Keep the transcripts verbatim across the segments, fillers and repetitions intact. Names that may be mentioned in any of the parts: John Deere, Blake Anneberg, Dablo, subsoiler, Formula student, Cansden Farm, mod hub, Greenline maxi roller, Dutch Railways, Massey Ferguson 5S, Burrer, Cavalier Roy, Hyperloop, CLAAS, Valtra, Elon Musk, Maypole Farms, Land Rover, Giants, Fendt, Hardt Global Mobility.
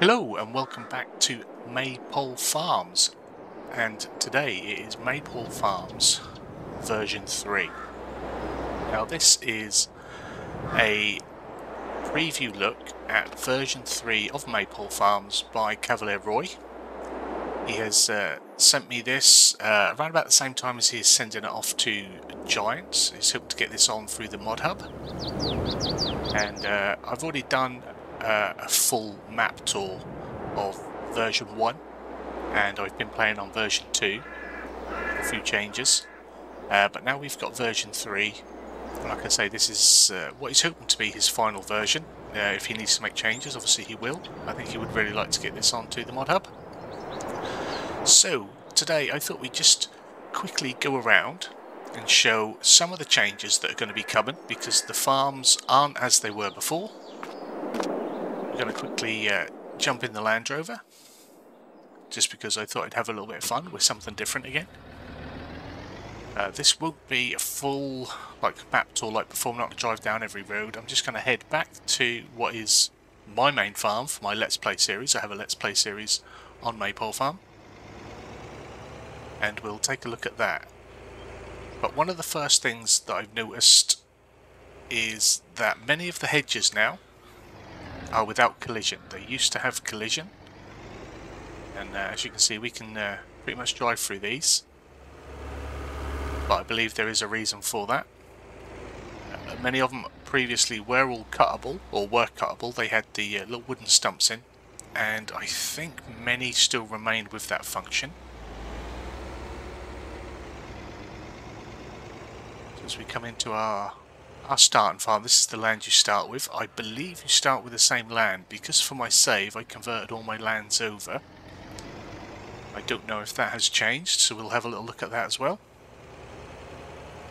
Hello and welcome back to Maypole Farms, and today it is Maypole Farms version three. Now this is a preview look at version three of Maypole Farms by Cavalier Roy. He has uh, sent me this uh, around about the same time as he is sending it off to Giants. He's hoping to get this on through the mod hub, and uh, I've already done Uh, a full map tour of version one, and I've been playing on version two, a few changes, uh, but now we've got version three. Like I say, this is uh, what he's hoping to be his final version. Uh, if he needs to make changes, obviously he will. I think he would really like to get this onto the mod hub. So today I thought we'd just quickly go around and show some of the changes that are going to be coming, because the farms aren't as they were before. I'm going to quickly uh, jump in the Land Rover, just because I thought I'd have a little bit of fun with something different again. Uh, this won't be a full like map tour like before. I'm not going to drive down every road. I'm just going to head back to what is my main farm for my Let's Play series. I have a Let's Play series on Maypole Farm, and we'll take a look at that. But one of the first things that I've noticed is that many of the hedges now are without collision. They used to have collision, and uh, as you can see, we can uh, pretty much drive through these, but I believe there is a reason for that. Uh, many of them previously were all cuttable, or were cuttable. They had the uh, little wooden stumps in, and I think many still remain with that function. So as we come into our Our starting farm, this is the land you start with. I believe you start with the same land, because for my save I converted all my lands over. I don't know if that has changed, so we'll have a little look at that as well.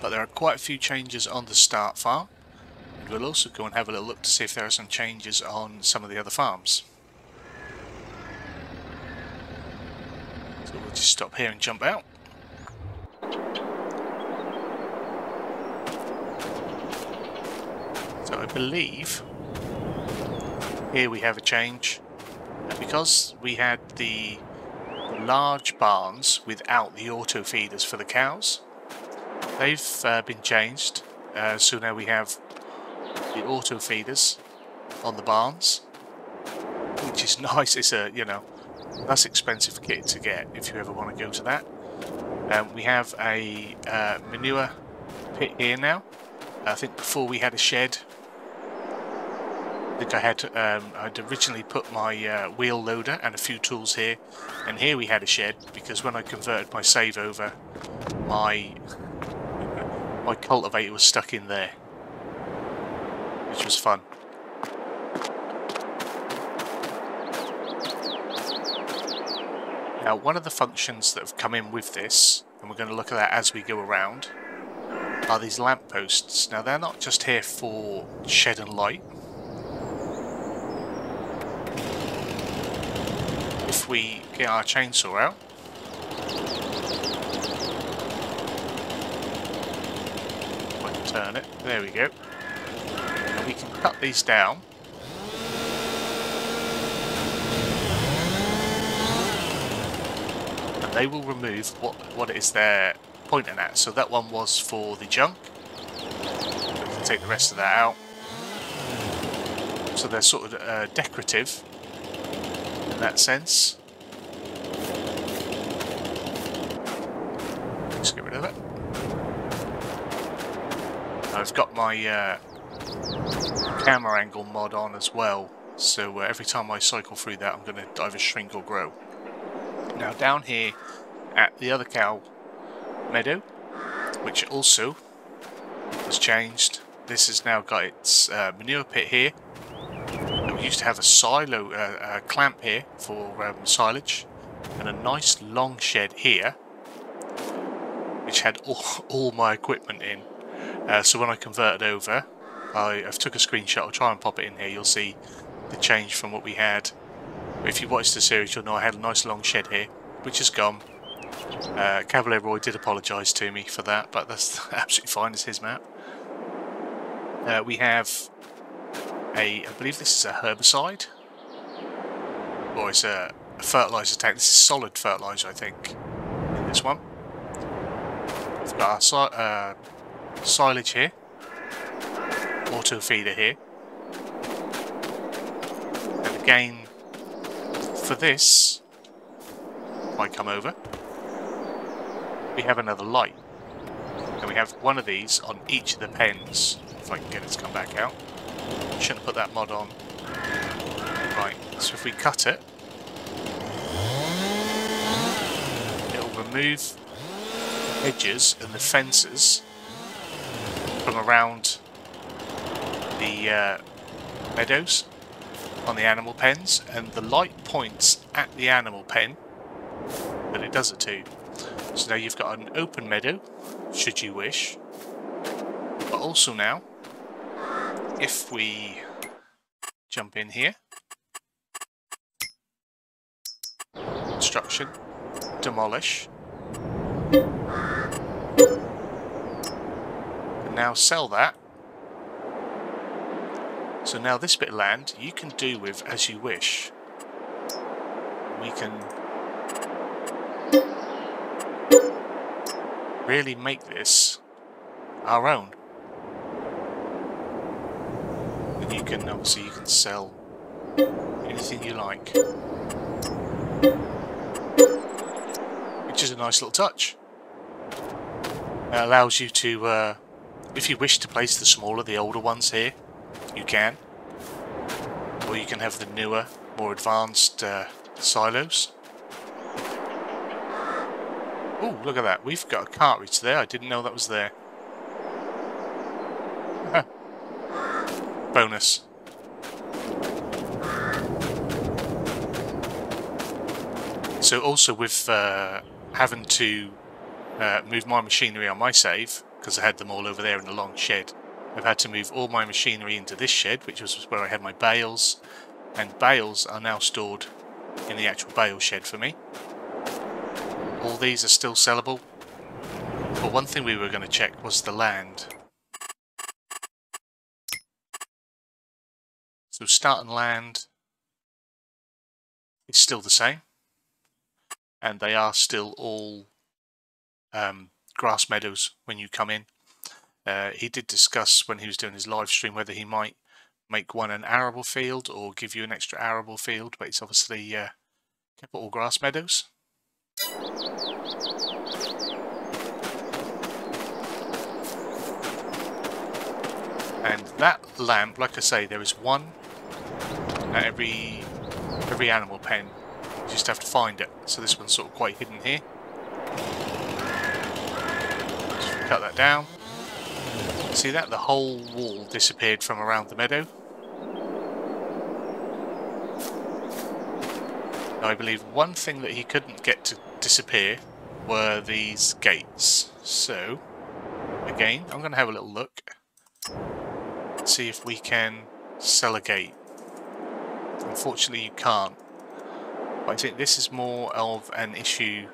But there are quite a few changes on the start farm, and we'll also go and have a little look to see if there are some changes on some of the other farms. So we'll just stop here and jump out. So I believe here we have a change. Because we had the large barns without the auto feeders for the cows, they've uh, been changed. Uh, so now we have the auto feeders on the barns, which is nice. It's a, you know, that's expensive kit to get if you ever want to go to that. Um, we have a uh, manure pit here now. I think before we had a shed. I think I had um, I'd originally put my uh, wheel loader and a few tools here, and here we had a shed, because when I converted my save over, my my cultivator was stuck in there, which was fun. Now, one of the functions that have come in with this, and we're going to look at that as we go around, are these lamp posts. Now they're not just here for shed and light. If we get our chainsaw out, I can turn it, there we go, and we can cut these down. And they will remove what, what it is there pointing at. So that one was for the junk. We can take the rest of that out. So they're sort of uh, decorative in that sense. Let's get rid of it. I've got my uh, camera angle mod on as well, so uh, every time I cycle through that, I'm going to either shrink or grow. Now down here at the other cow meadow, which also has changed. This has now got its uh, manure pit here. And we used to have a silo uh, a clamp here for um, silage, and a nice long shed here, which had all, all my equipment in. Uh, so when I converted over, I, I've took a screenshot. I'll try and pop it in here. You'll see the change from what we had. If you watch the series, you'll know I had a nice long shed here, which is gone. Uh, Cavalier Roy did apologise to me for that, but that's absolutely fine, it's his map. Uh, we have a, I believe this is a herbicide. or it's a fertiliser tank. This is solid fertiliser, I think, in this one. We've got our si uh, silage here, auto feeder here, and again for this, if I come over, we have another light, and we have one of these on each of the pens. If I can get it to come back out. Shouldn't have put that mod on. Right, so if we cut it, it'll remove the edges and the fences from around the uh, meadows on the animal pens, and the light points at the animal pen that it does it to. So now you've got an open meadow, should you wish, but also now, if we jump in here, construction, demolish, and now sell that. So now this bit of land you can do with as you wish. We can really make this our own. And you can obviously you can sell anything you like, which is a nice little touch. It allows you to, uh, if you wish to place the smaller, the older ones here, you can, or you can have the newer, more advanced uh, silos. Oh, look at that! We've got a cartridge there. I didn't know that was there. Bonus. So also with uh, having to uh, move my machinery on my save, because I had them all over there in the long shed, I've had to move all my machinery into this shed, which was where I had my bales, and bales are now stored in the actual bale shed for me. All these are still sellable, but one thing we were going to check was the land. So starting land is still the same, and they are still all um, grass meadows when you come in. Uh, he did discuss when he was doing his live stream whether he might make one an arable field or give you an extra arable field, but it's obviously uh, kept all grass meadows. And that lamp, like I say, there is one at every, every animal pen. You just have to find it. So this one's sort of quite hidden here. Just cut that down. See that? The whole wall disappeared from around the meadow. Now, I believe one thing that he couldn't get to disappear were these gates. So, again, I'm going to have a little look. See if we can sell a gate. Unfortunately you can't, but I think this is more of an issue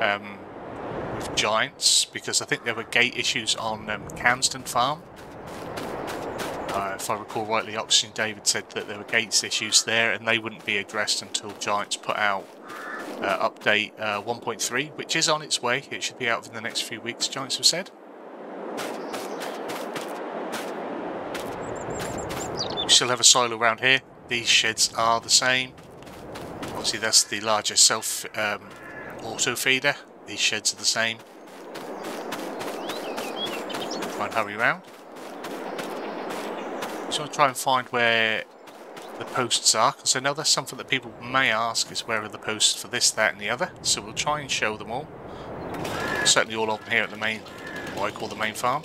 um, with Giants, because I think there were gate issues on um, Cansden Farm. Uh, if I recall rightly, Oxygen David said that there were gates issues there, and they wouldn't be addressed until Giants put out uh, update uh, one point three, which is on its way. It should be out in the next few weeks, Giants have said. Still have a silo around here. These sheds are the same. Obviously that's the larger self um, auto feeder. These sheds are the same. Try and hurry around. So I'll try and find where the posts are. So now that's something that people may ask, is where are the posts for this, that and the other. So we'll try and show them all. Certainly all of them here at the main, what I call the main farm.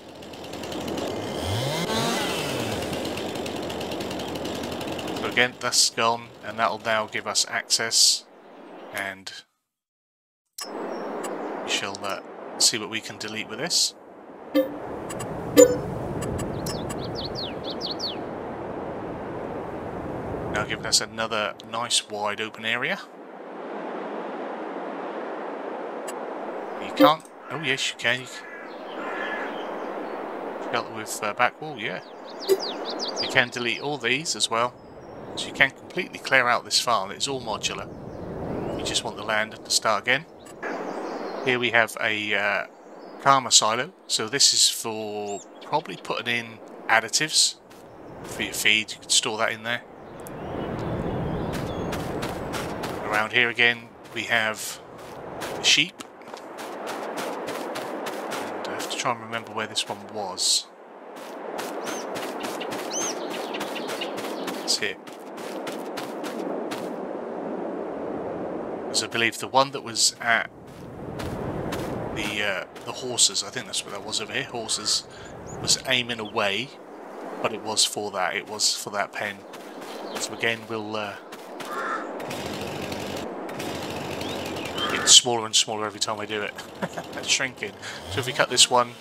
Again, that's gone, and that'll now give us access, and we shall uh, see what we can delete with this. Now giving us another nice wide open area. You can't... Oh yes, you can. Shelter with uh, back wall, yeah. You can delete all these as well. So you can completely clear out this file. It's all modular. You just want the land to start again. Here we have a uh, karma silo. So this is for probably putting in additives for your feed. You can store that in there. Around here again we have the sheep. And I have to try and remember where this one was. It's here. Because I believe the one that was at the uh, the horses, I think that's what that was over here, horses, was aiming away, but it was for that, it was for that pen. So again we'll uh, get smaller and smaller every time I do it. It's shrinking. So if we cut this one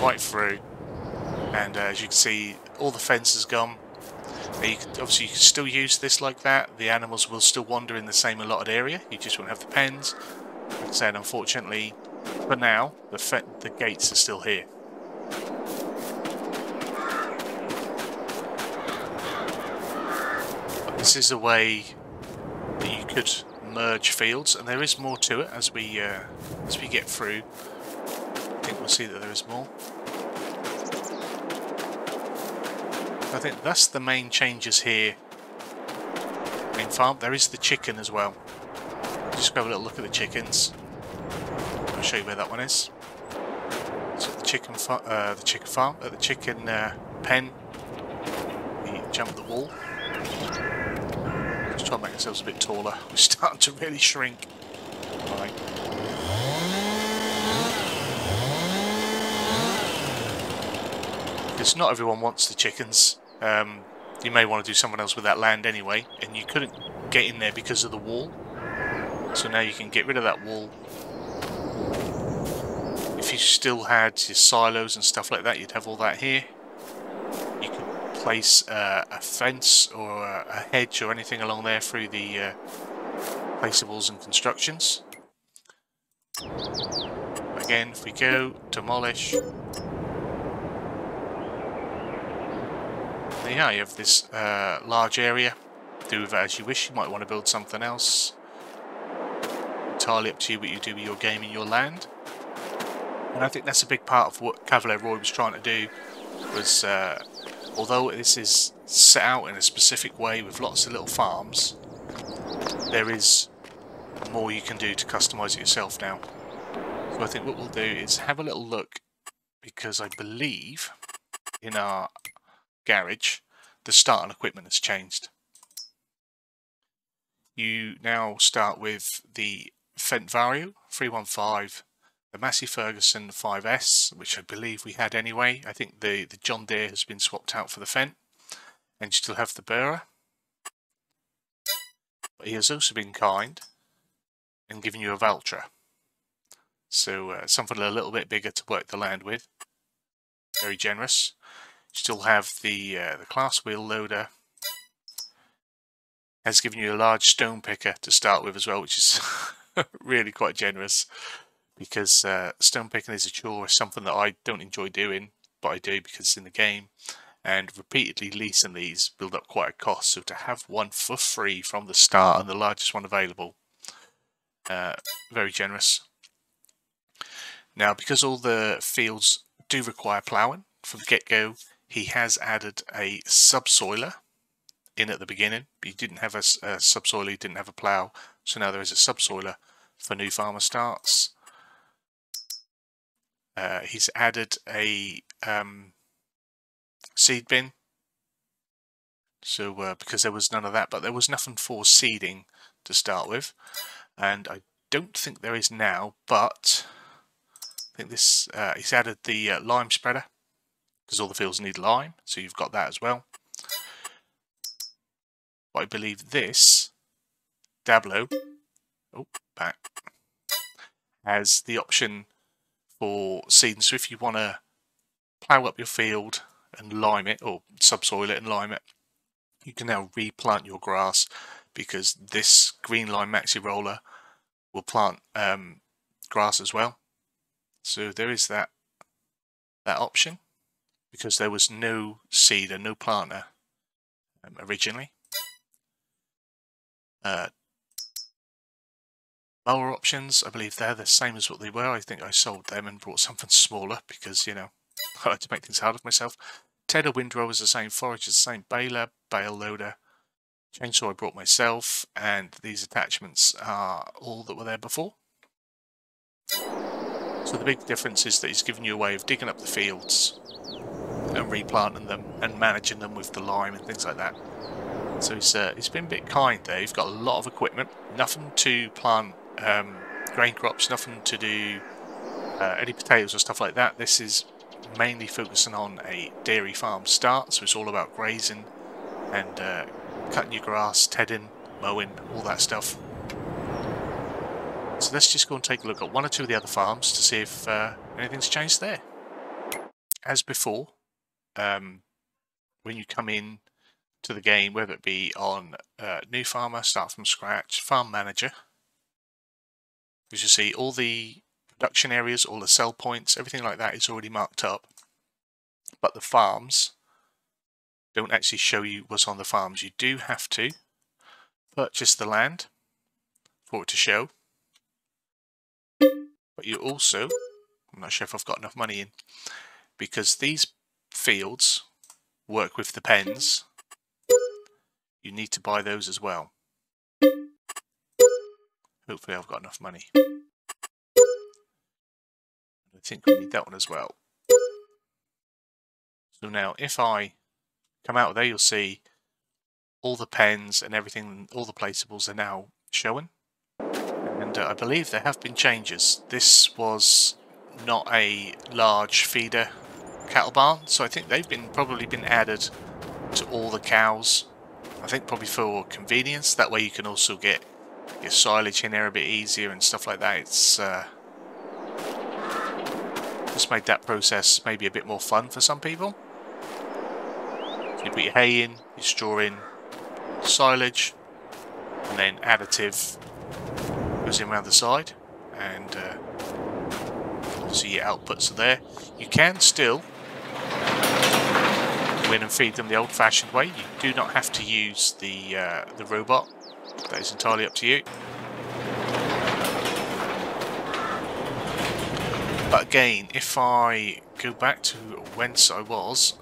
right through, and uh, as you can see all the fence is gone. Now you can, obviously you can still use this like that, the animals will still wander in the same allotted area, you just won't have the pens. Like I said, unfortunately, for now, the, fe the gates are still here. But this is a way that you could merge fields, and there is more to it as we uh, as we get through. I think we'll see that there is more. I think that's the main changes here in farm. There is the chicken as well. Just go have a little look at the chickens. I'll show you where that one is. So the chicken, far uh, the chicken farm, uh, the chicken uh, pen. We jump the wall. Let's try and make ourselves a bit taller. We're starting to really shrink. Right. Because not everyone wants the chickens. Um, you may want to do something else with that land anyway, and you couldn't get in there because of the wall. So now you can get rid of that wall. If you still had your silos and stuff like that, you'd have all that here. You could place uh, a fence or a hedge or anything along there through the uh, placeables and constructions. Again, if we go demolish, there you are, you have this uh, large area. Do with it as you wish. You might want to build something else. Entirely up to you what you do with your game and your land, and I think that's a big part of what Cavalier Roy was trying to do. Was uh, although this is set out in a specific way with lots of little farms, there is more you can do to customise it yourself now. So I think what we'll do is have a little look, because I believe in our garage the start on equipment has changed. You now start with the Fendt Vario three one five, the Massey Ferguson five S, which I believe we had anyway. I think the, the John Deere has been swapped out for the Fendt, and you still have the Burrer. But he has also been kind and given you a Valtra, so uh, something a little bit bigger to work the land with. Very generous. You still have the uh, the CLAAS wheel loader. Has given you a large stone picker to start with as well, which is really quite generous, because uh, stone picking is a chore, something that I don't enjoy doing, but I do because it's in the game, and repeatedly leasing these build up quite a cost, so to have one for free from the start and the largest one available, uh, very generous. Now, because all the fields do require ploughing from the get-go, he has added a subsoiler in at the beginning. You didn't have a, a subsoiler, you didn't have a plough, so now there is a subsoiler for new farmer starts. Uh, he's added a um, seed bin, so uh, because there was none of that, but there was nothing for seeding to start with, and I don't think there is now, but I think this uh, he's added the uh, lime spreader, because all the fields need lime, so you've got that as well. But I believe this Dablo oh, back, has the option for seeding. So if you want to plough up your field and lime it, or subsoil it and lime it, you can now replant your grass, because this Greenline maxi roller will plant um, grass as well. So there is that that option, because there was no seeder, no planter um, originally. Uh, mower options, I believe they're the same as what they were. I think I sold them and brought something smaller because, you know, I like to make things hard for myself. Tedder windrow is the same, forage is the same, baler, bale loader, chainsaw I brought myself, and these attachments are all that were there before. So the big difference is that he's given you a way of digging up the fields and replanting them and managing them with the lime and things like that. So he's, uh, he's been a bit kind there. He's got a lot of equipment, nothing to plant um, grain crops, nothing to do uh, any potatoes or stuff like that. This is mainly focusing on a dairy farm start, so it's all about grazing and uh, cutting your grass, tedding, mowing, all that stuff. So let's just go and take a look at one or two of the other farms to see if uh, anything's changed there. As before, um, when you come in to the game, whether it be on uh, New Farmer, Start From Scratch, Farm Manager, as you see, all the production areas, all the sell points, everything like that is already marked up. But the farms don't actually show you what's on the farms. You do have to purchase the land for it to show. But you also, I'm not sure if I've got enough money in, because these fields work with the pens, you need to buy those as well. Hopefully I've got enough money. I think we need that one as well. So now if I come out of there, you'll see all the pens and everything, all the placeables are now showing. And uh, I believe there have been changes. This was not a large feeder cattle barn, so I think they've been probably been added to all the cows. I think probably for convenience. That way you can also get your silage in there a bit easier and stuff like that. It's uh, just made that process maybe a bit more fun for some people. So you put your hay in, your straw in, silage, and then additive in around the side, and uh, obviously your outputs are there. You can still win and feed them the old-fashioned way. You do not have to use the uh, the robot. That is entirely up to you. But again, if I go back to whence I was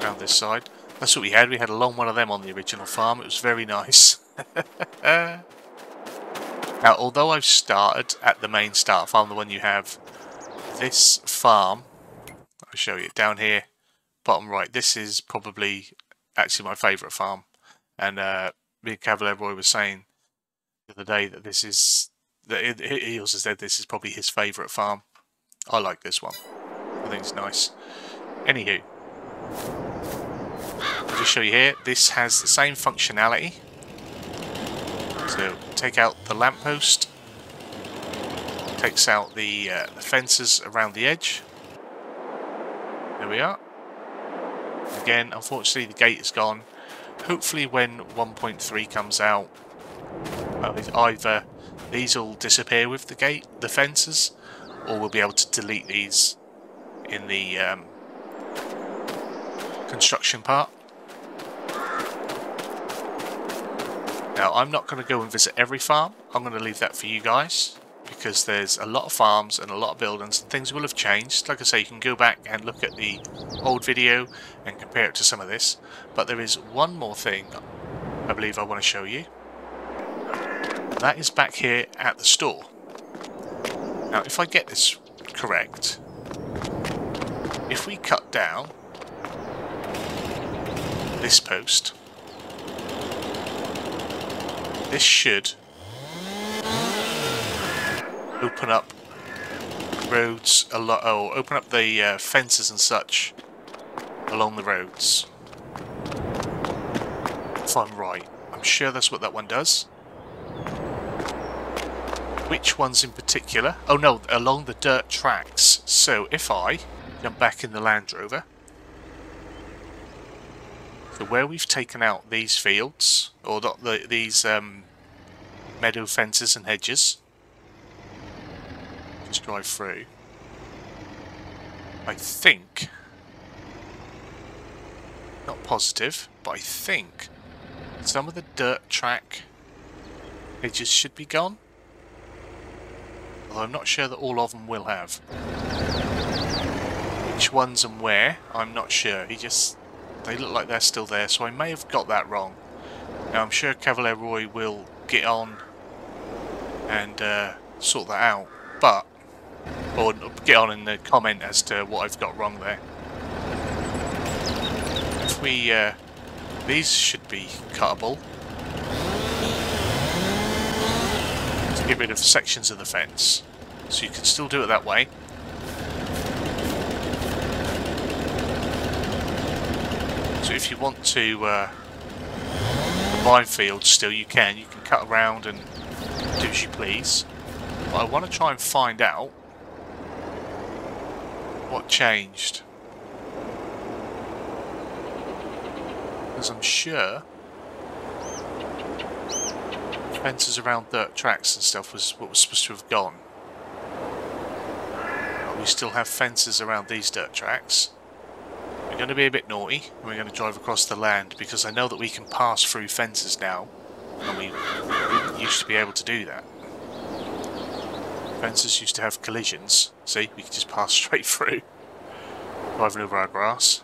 around this side, that's what we had. We had a long one of them on the original farm. It was very nice. Now, although I've started at the main start farm, the one you have, this farm, I'll show you down here, bottom right, this is probably actually my favourite farm. And uh, me and Cavalier Roy was saying the other day that this is, that he also said this is probably his favourite farm. I like this one. I think it's nice. Anywho, I'll just show you here. This has the same functionality. So take out the lamppost, takes out the, uh, the fences around the edge. There we are. Again, unfortunately the gate is gone. Hopefully when one point three comes out, well, either these will disappear with the gate, the fences, or we'll be able to delete these in the um, construction part. Now, I'm not going to go and visit every farm. I'm going to leave that for you guys, because there's a lot of farms and a lot of buildings and things will have changed. Like I say, you can go back and look at the old video and compare it to some of this. But there is one more thing I believe I want to show you. That is back here at the store. Now, if I get this correct, if we cut down this post, this should open up roads a lot, or open up the uh, fences and such along the roads. If I'm right, I'm sure that's what that one does. Which ones in particular? Oh no, along the dirt tracks. So if I jump back in the Land Rover, so where we've taken out these fields, or not the, these um, meadow fences and hedges, just drive through. I think Not positive, but I think some of the dirt track edges should be gone. Although I'm not sure that all of them will have. Which ones and where, I'm not sure. He just... They look like they're still there, so I may have got that wrong. Now, I'm sure Cavalier Roy will get on and uh, sort that out, but... Or get on in the comment as to what I've got wrong there. If we... Uh, these should be cuttable. To get rid of sections of the fence. So you can still do it that way. So if you want to uh, combine fields still, you can. You can cut around and do as you please. But I want to try and find out what changed. Because I'm sure fences around dirt tracks and stuff was what was supposed to have gone. But we still have fences around these dirt tracks. We're going to be a bit naughty and we're going to drive across the land because I know that we can pass through fences now and we didn't used to be able to do that. Fences used to have collisions. See, we can just pass straight through. Driving over our grass.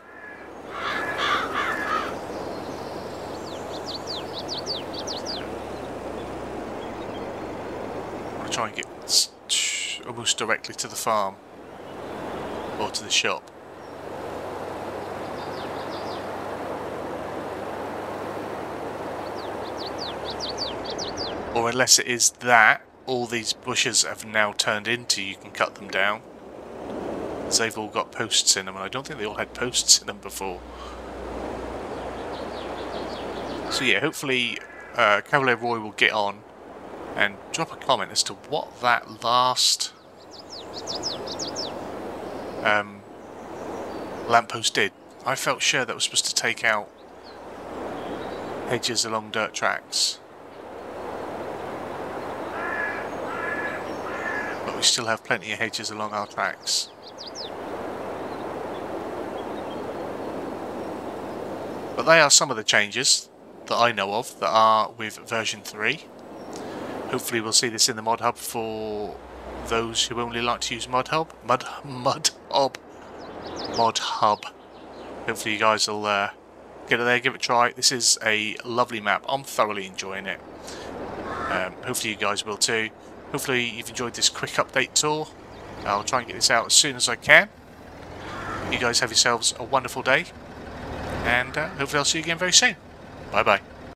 I'll try and get almost directly to the farm or to the shop. Or unless it is that all these bushes have now turned into you can cut them down. Because they've all got posts in them, and I don't think they all had posts in them before. So yeah, hopefully uh, Cavalier Roy will get on and drop a comment as to what that last um, lamppost did. I felt sure that was supposed to take out hedges along dirt tracks. But we still have plenty of hedges along our tracks. But they are some of the changes that I know of that are with version three. Hopefully we'll see this in the mod hub for those who only like to use mod hub. Mud, mud hub. Mod hub. Hopefully you guys will uh, get it there, give it a try. This is a lovely map. I'm thoroughly enjoying it. Um, hopefully you guys will too. Hopefully you've enjoyed this quick update tour. I'll try and get this out as soon as I can. You guys have yourselves a wonderful day. And uh, hopefully I'll see you again very soon. Bye-bye.